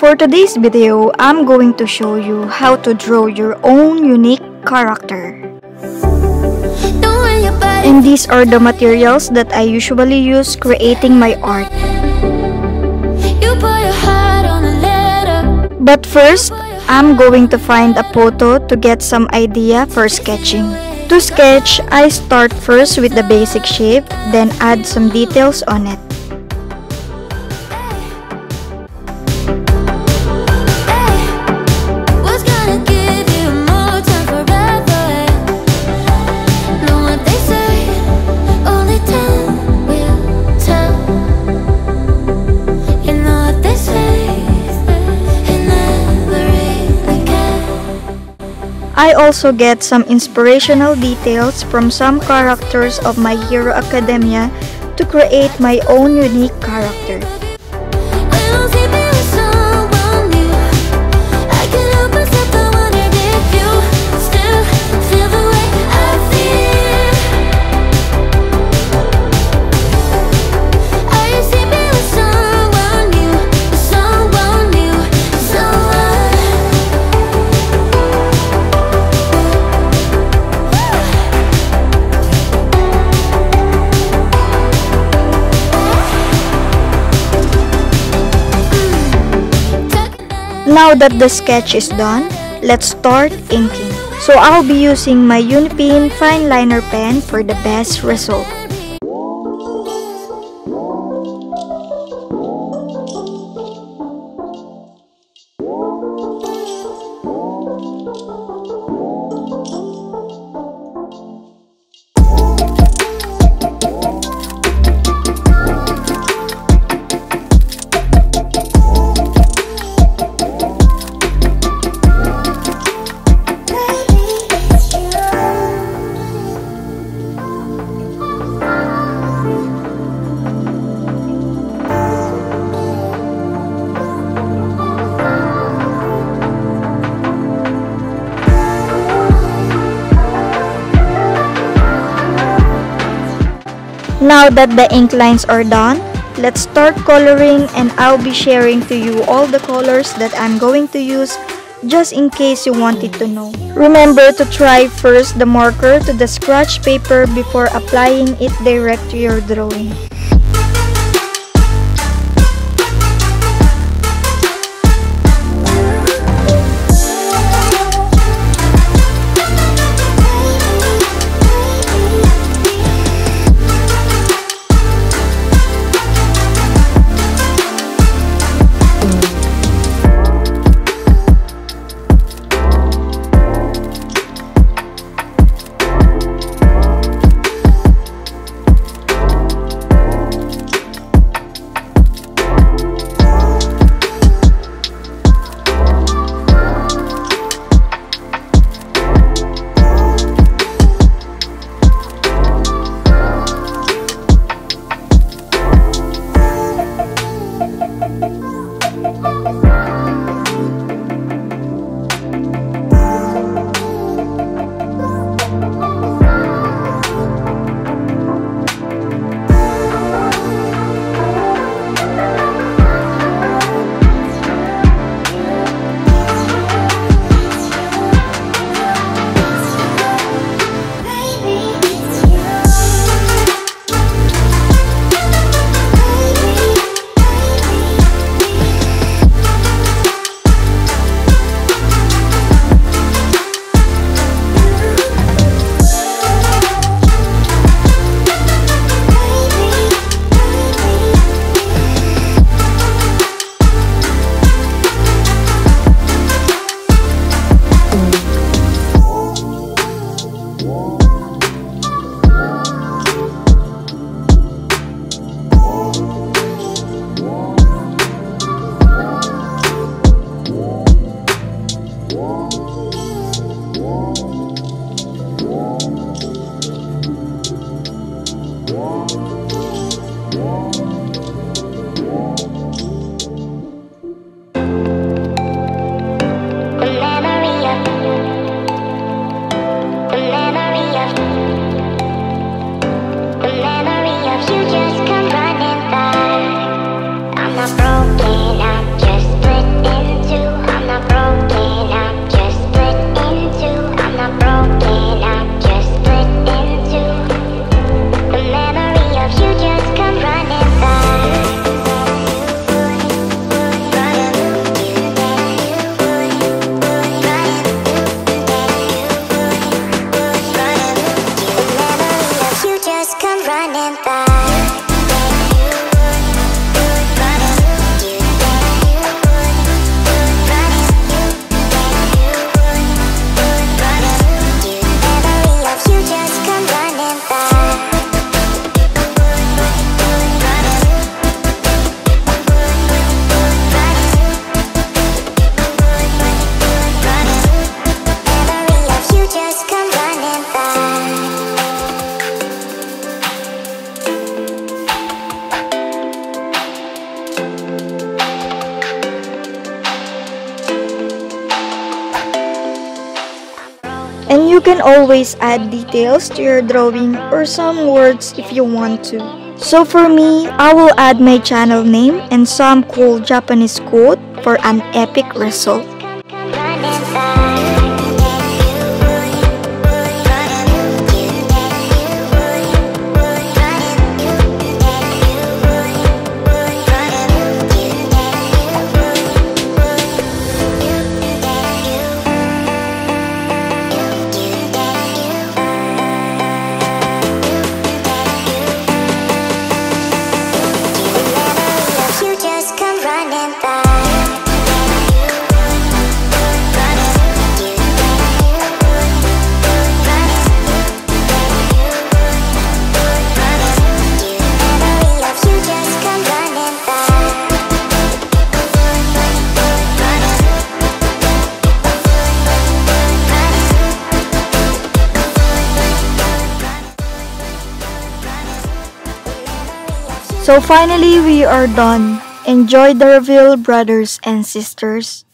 For today's video, I'm going to show you how to draw your own unique character. And these are the materials that I usually use creating my art. But first, I'm going to find a photo to get some idea for sketching. To sketch, I start first with the basic shape, then add some details on it. I also get some inspirational details from some characters of My Hero Academia to create my own unique character. Now that the sketch is done, let's start inking. So I'll be using my Uni-Pin fine liner pen for the best result. Now that the ink lines are done, let's start coloring, and I'll be sharing to you all the colors that I'm going to use just in case you wanted to know. Remember to try first the marker to the scratch paper before applying it direct to your drawing. You can always add details to your drawing or some words if you want to. So for me, I will add my channel name and some cool Japanese quote for an epic result. So finally, we are done. Enjoy the reveal, brothers and sisters.